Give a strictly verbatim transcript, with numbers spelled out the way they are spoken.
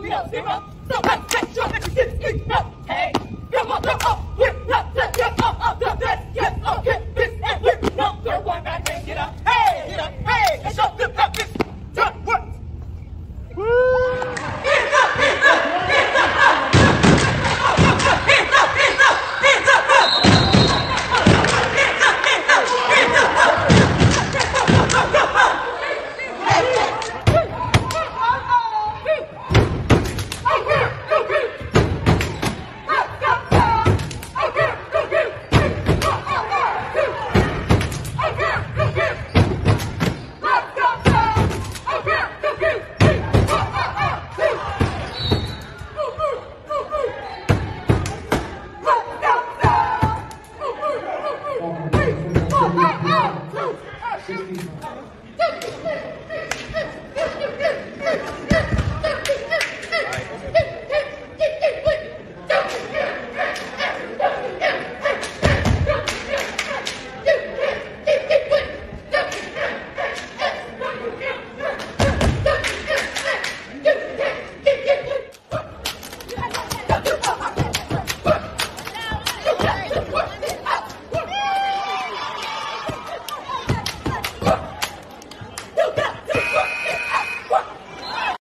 We don't give up. So let's go.